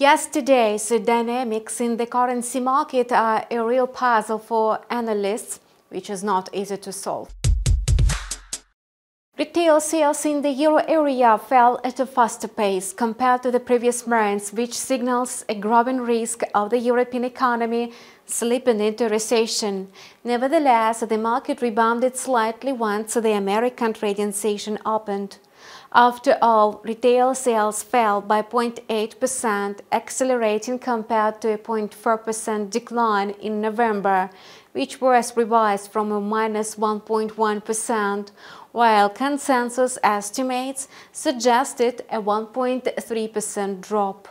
Yesterday's dynamics in the currency market are a real puzzle for analysts, which is not easy to solve. Retail sales in the euro area fell at a faster pace compared to the previous months, which signals a growing risk of the European economy slipping into recession. Nevertheless, the market rebounded slightly once the American trading session opened. After all, retail sales fell by 0.8%, accelerating compared to a 0.4% decline in November, which was revised from a -1.1%, while consensus estimates suggested a 1.3% drop.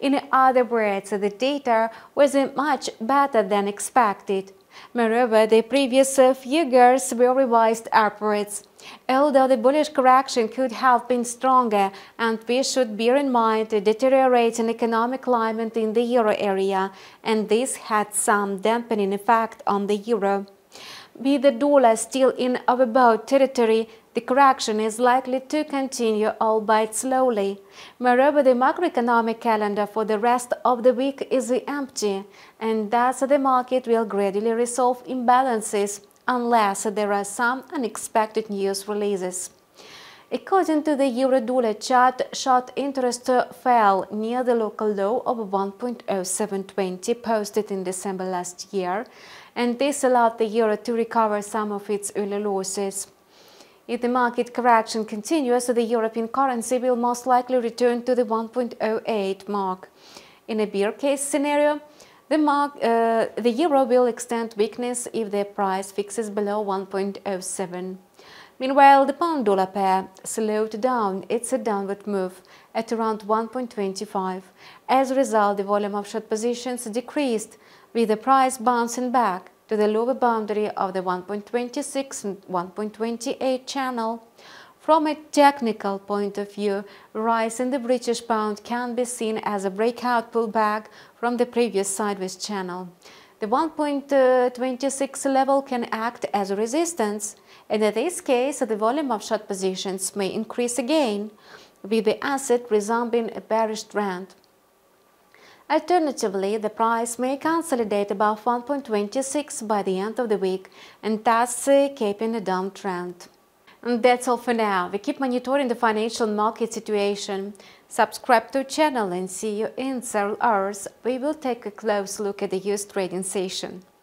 In other words, the data was much better than expected. Moreover, the previous figures were revised upwards. Although the bullish correction could have been stronger, and we should bear in mind the deteriorating economic climate in the euro area, and this had some dampening effect on the euro. With the dollar still in overbought territory, the correction is likely to continue, albeit slowly. Moreover, the macroeconomic calendar for the rest of the week is empty, and thus the market will gradually resolve imbalances unless there are some unexpected news releases. According to the euro-dollar chart, short interest fell near the local low of 1.0720 posted in December last year, and this allowed the euro to recover some of its early losses. If the market correction continues, the European currency will most likely return to the 1.08 mark. In a bear case scenario, the euro will extend weakness if the price fixes below 1.07. Meanwhile, the pound-dollar pair slowed down its downward move at around 1.25. As a result, the volume of short positions decreased, with the price bouncing back to the lower boundary of the 1.26 and 1.28 channel. From a technical point of view, rise in the British pound can be seen as a breakout pullback from the previous sideways channel. The 1.26 level can act as a resistance, and in this case the volume of short positions may increase again, with the asset resuming a bearish trend. Alternatively, the price may consolidate above 1.26 by the end of the week, and thus keeping a downtrend. And that's all for now. We keep monitoring the financial market situation. Subscribe to our channel and see you in several hours. We will take a close look at the US trading session.